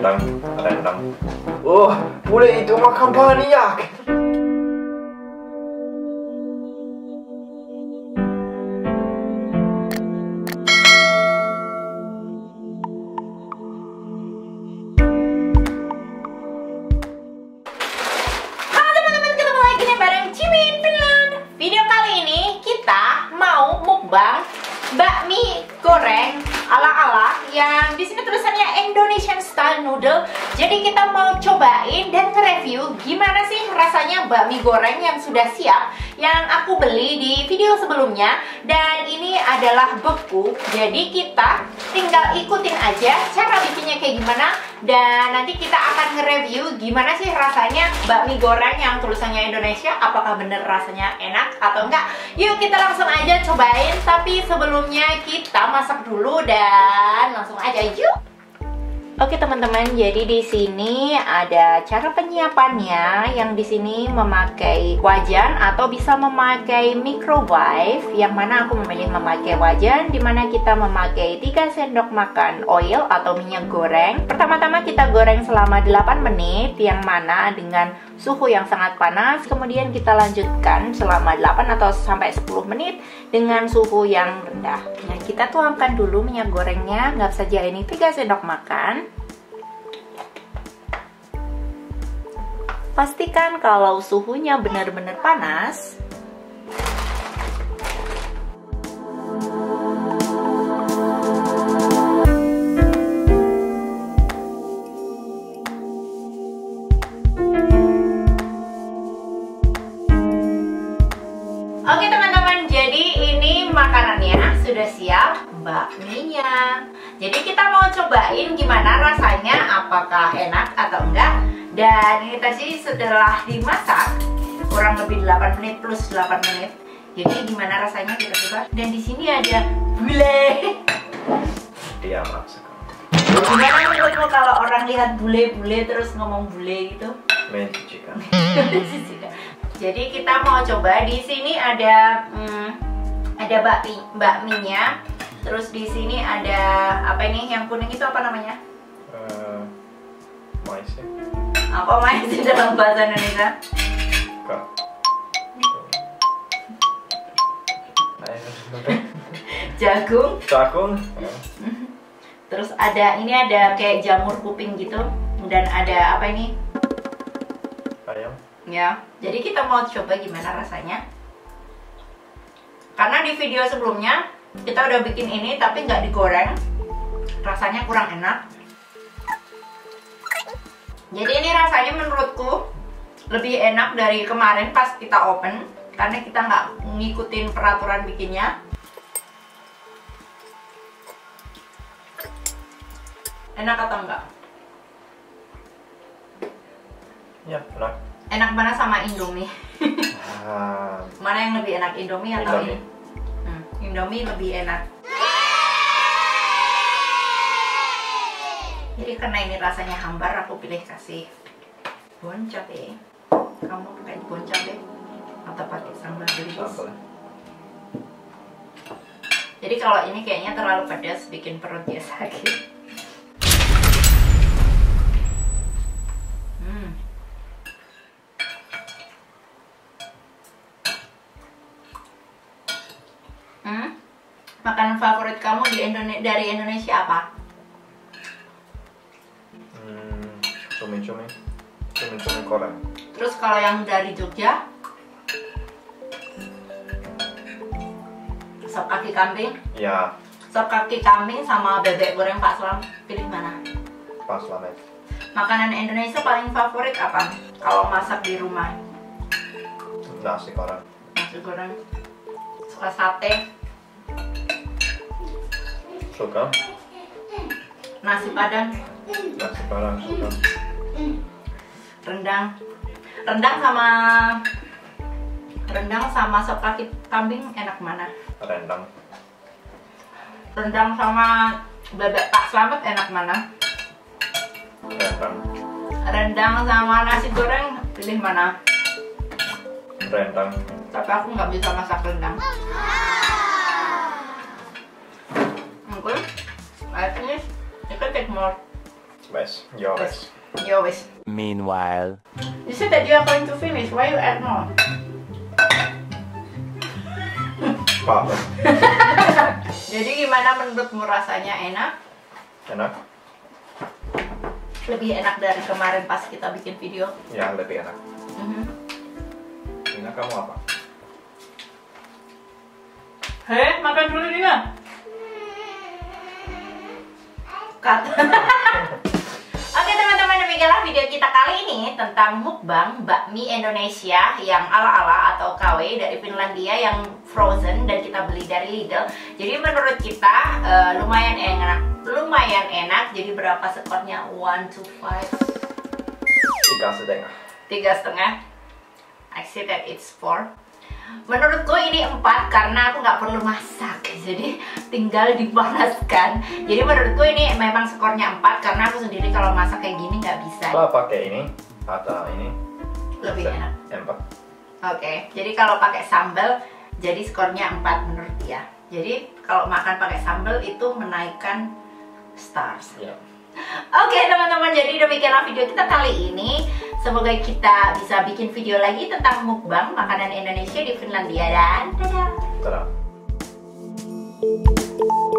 rentang. Oh, boleh itu makan banyak. Bakmi goreng ala-ala yang di sini tulisannya Indonesian style noodle. Jadi kita mau cobain dan nge-review gimana sih rasanya bakmi goreng yang sudah siap yang aku beli di video sebelumnya, dan ini adalah beku. Jadi kita tinggal ikutin aja cara bikinnya kayak gimana, dan nanti kita akan nge-review gimana sih rasanya bakmi goreng yang tulisannya Indonesia, apakah bener rasanya enak atau enggak. Yuk kita langsung aja cobain, tapi sebelumnya kita masak dulu dan langsung aja yuk. Oke teman-teman, jadi di sini ada cara penyiapannya yang di sini memakai wajan atau bisa memakai microwave, yang mana aku memilih memakai wajan, dimana kita memakai 3 sendok makan oil atau minyak goreng. Pertama-tama kita goreng selama 8 menit, yang mana dengan suhu yang sangat panas. Kemudian kita lanjutkan selama 8 atau sampai 10 menit dengan suhu yang rendah. Nah, kita tuangkan dulu minyak gorengnya, anggap saja ini 3 sendok makan. Pastikan kalau suhunya benar-benar panas. Oke teman-teman, jadi ini makanannya sudah siap, bakminya. Jadi kita mau cobain gimana rasanya, apakah enak atau enggak. Dan ini tadi setelah dimasak kurang lebih 8 menit plus 8 menit. Jadi gimana rasanya kita coba. Dan di sini ada bule. Dia masak. Gimana menurutmu kalau orang lihat bule-bule terus ngomong bule gitu? Menjijikan. Jadi kita mau coba. Di sini ada bakminya. Terus di sini ada apa ini yang kuning itu apa namanya? Maizena. Apa maizena dalam bahasa Indonesia? Kak. Jagung. Terus ada ini ada kayak jamur kuping gitu, dan ada apa ini? Ayam. Ya. Jadi kita mau coba gimana rasanya. Karena di video sebelumnya kita udah bikin ini tapi nggak digoreng, rasanya kurang enak. Jadi ini rasanya menurutku lebih enak dari kemarin pas kita open, karena kita nggak ngikutin peraturan bikinnya. Enak atau enggak? Ya, enak. Enak banget sama Indomie. Mana yang lebih enak, Indomie atau ini? Indomie lebih enak. Jadi karena ini rasanya hambar, aku pilih kasih boncabe. Kamu pakai boncabe atau pakai sambal gelis? Jadi kalau ini kayaknya terlalu pedas, bikin perut dia sakit. Makanan favorit kamu dari Indonesia apa? Cumi-cumi koreng. Terus kalau yang dari Jogja? Sop kaki kambing? Iya. Sop kaki kambing sama bebek goreng Pak Slamet, pilih mana? Pak Slamet. Makanan Indonesia paling favorit apa? Kalau masak di rumah? Nasi goreng. Nasi goreng. Suka sate? Suka. Nasi padang. Nasi padang suka. Rendang. Rendang sama sop kaki kambing enak mana? Rendang. Rendang sama bebek Pak Slamet enak mana? Rendang. Rendang sama nasi goreng pilih mana? Rendang. Tapi aku nggak bisa masak rendang. Aku, I finish. You can take more. Best. Your best. Your best. Meanwhile, you said that you are going to finish. Why you add more? Jadi gimana menurutmu rasanya, enak? Enak. Lebih enak dari kemarin pas kita bikin video? Ya, lebih enak. Enak kamu apa? Hei, makan dulu dia. Oke teman-teman, demikianlah video kita kali ini tentang mukbang bakmi Indonesia yang ala-ala atau KW dari Finlandia yang frozen dan kita beli dari Lidl. Jadi menurut kita lumayan enak, Jadi berapa skornya? 1 to 5? 3,5. 3,5. I see that it's 4. Menurutku ini 4 karena aku nggak perlu masak, jadi tinggal dipanaskan. Jadi menurutku ini memang skornya 4 karena aku sendiri kalau masak kayak gini nggak bisa. Kalau pakai ini atau ini lebih enak. 4. Oke, jadi kalau pakai sambal jadi skornya 4 menurut dia. Jadi kalau makan pakai sambal itu menaikkan stars. Yeah. Oke teman-teman, jadi demikianlah video kita kali ini. Semoga kita bisa bikin video lagi tentang mukbang makanan Indonesia di Finlandia. Dan dadah!